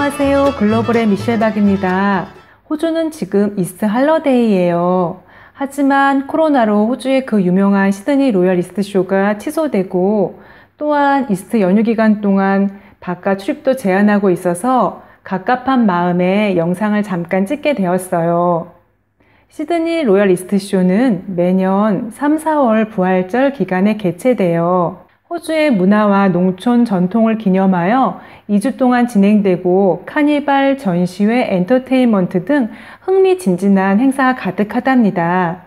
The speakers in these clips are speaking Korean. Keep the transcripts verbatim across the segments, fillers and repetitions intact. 안녕하세요. 글로벌의 미셸박입니다. 호주는 지금 이스트 할러데이예요. 하지만 코로나로 호주의 그 유명한 시드니 로얄 이스트 쇼가 취소되고 또한 이스트 연휴 기간 동안 바깥 출입도 제한하고 있어서 갑갑한 마음에 영상을 잠깐 찍게 되었어요. 시드니 로얄 이스트 쇼는 매년 삼, 사월 부활절 기간에 개최돼요. 호주의 문화와 농촌 전통을 기념하여 이 주 동안 진행되고 카니발, 전시회, 엔터테인먼트 등 흥미진진한 행사가 가득하답니다.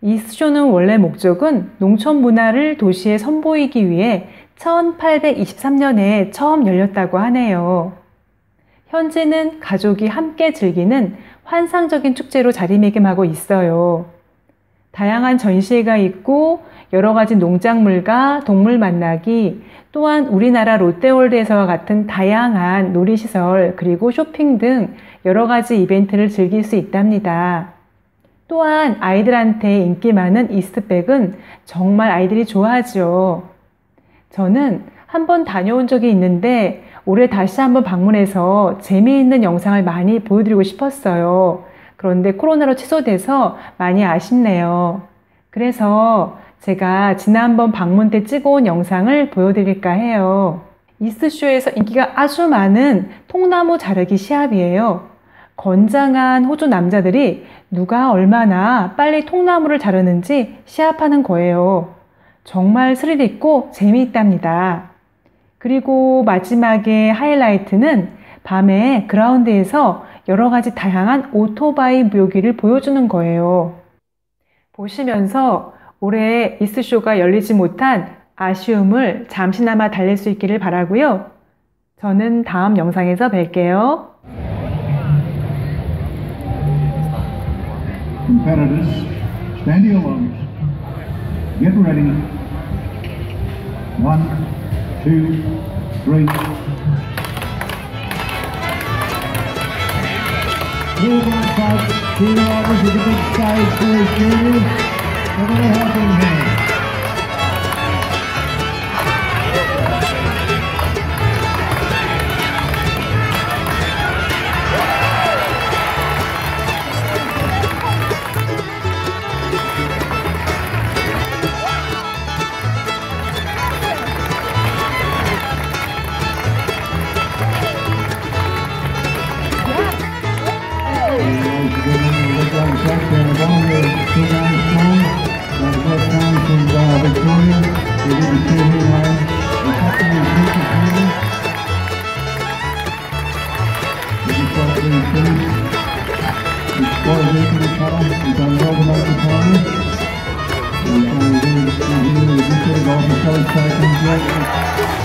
이 쇼는 원래 목적은 농촌 문화를 도시에 선보이기 위해 천팔백이십삼 년에 처음 열렸다고 하네요. 현재는 가족이 함께 즐기는 환상적인 축제로 자리매김하고 있어요. 다양한 전시회가 있고 여러 가지 농작물과 동물 만나기, 또한 우리나라 롯데월드에서와 같은 다양한 놀이시설 그리고 쇼핑 등 여러 가지 이벤트를 즐길 수 있답니다. 또한 아이들한테 인기 많은 이스트백은 정말 아이들이 좋아하죠. 저는 한번 다녀온 적이 있는데 올해 다시 한번 방문해서 재미있는 영상을 많이 보여드리고 싶었어요. 그런데 코로나로 취소돼서 많이 아쉽네요. 그래서 제가 지난번 방문 때 찍어온 영상을 보여드릴까 해요. 이스트쇼에서 인기가 아주 많은 통나무 자르기 시합이에요. 건장한 호주 남자들이 누가 얼마나 빨리 통나무를 자르는지 시합하는 거예요. 정말 스릴 있고 재미있답니다. 그리고 마지막에 하이라이트는 밤에 그라운드에서 여러 가지 다양한 오토바이 묘기를 보여주는 거예요. 보시면서 올해 이스트쇼가 열리지 못한 아쉬움을 잠시나마 달랠 수 있기를 바라고요. 저는 다음 영상에서 뵐게요. Competitors, standing alone. Get ready. One, two, three. Move on past two hours of the big side for juniors. They're going to help him here.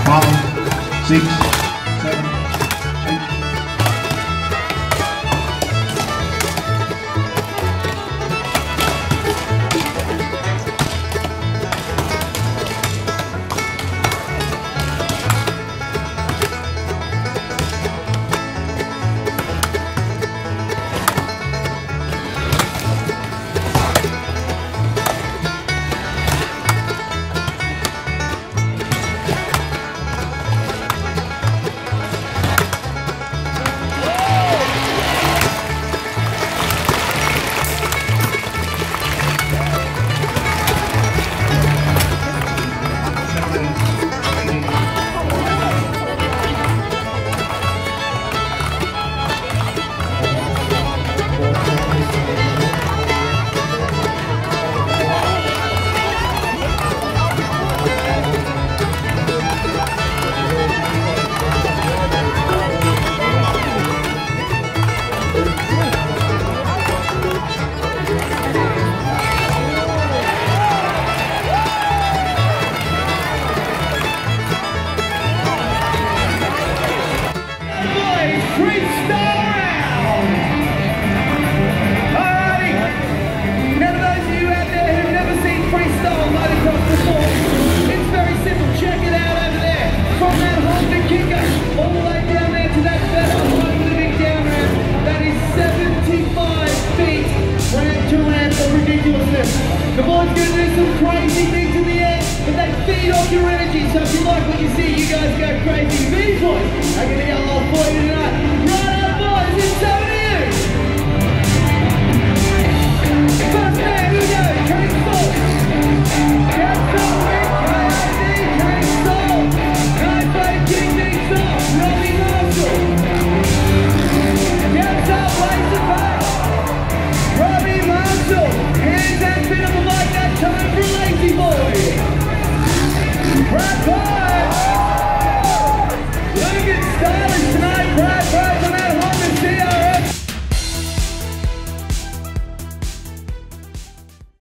Five, six, seven, eight. up your energy, so if you like what you see, you guys go crazy. These boys are going to get live for you tonight. Right up, boys, it's over. Let's go!